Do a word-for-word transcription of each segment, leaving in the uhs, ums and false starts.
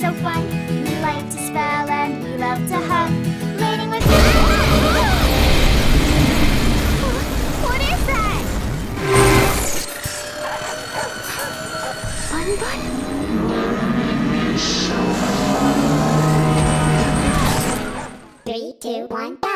so fun. We like to spell and we love to hug. Learning with What is that? Fun Bun? Learning so fun. Three, two, one, go!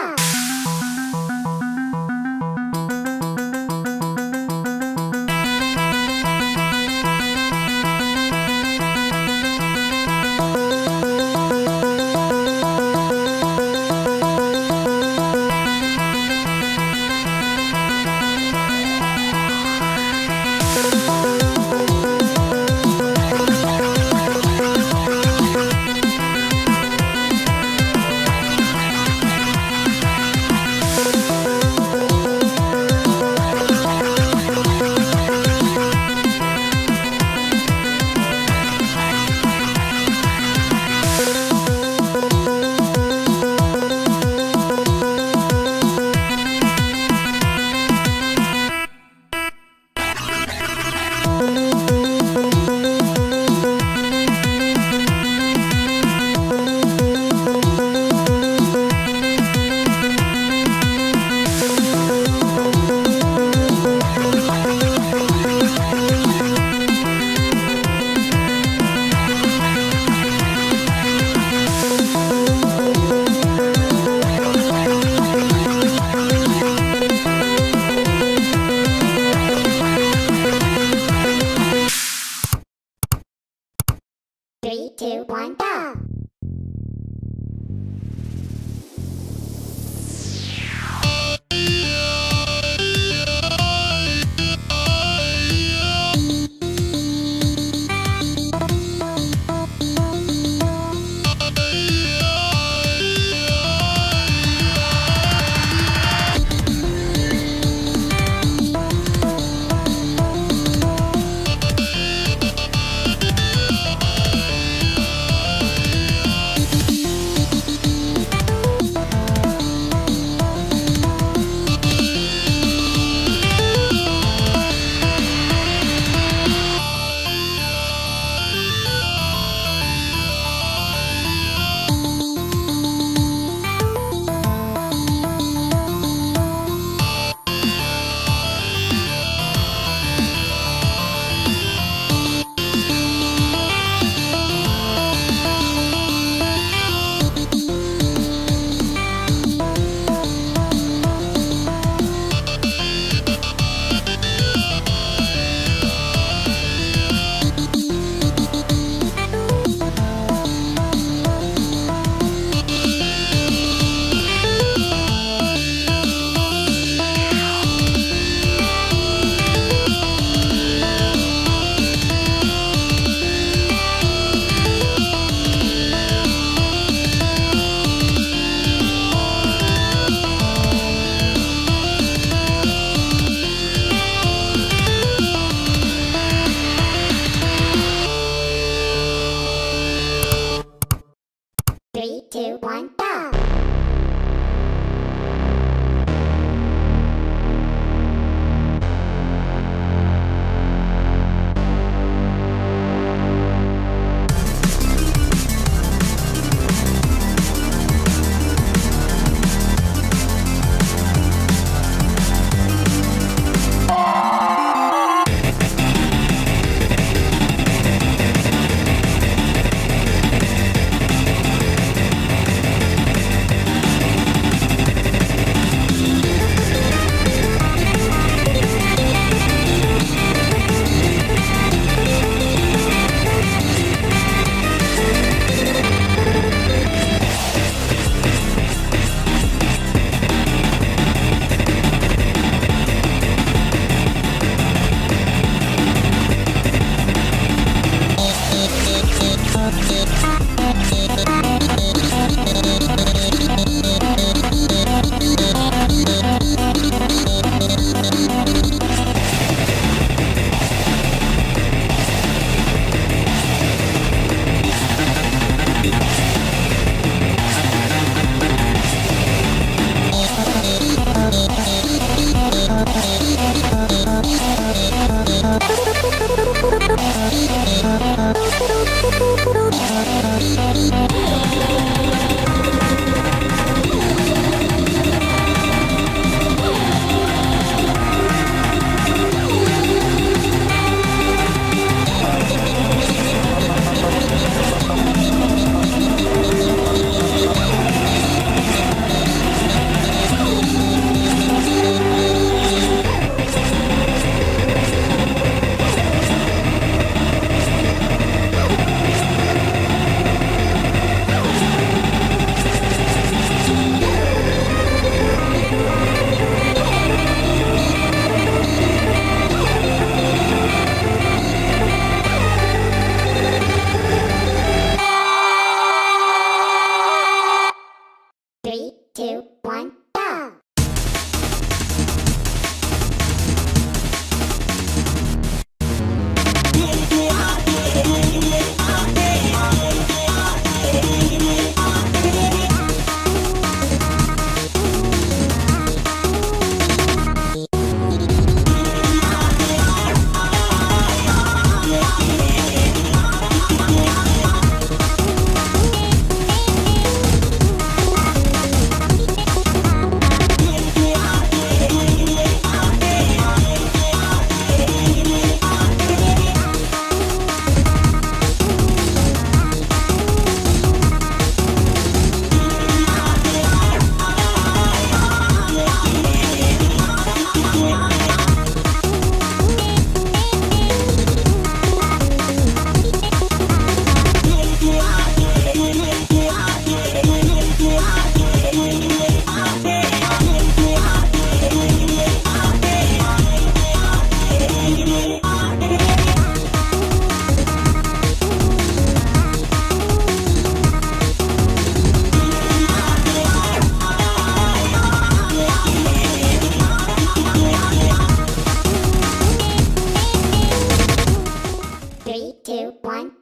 Three, two, one.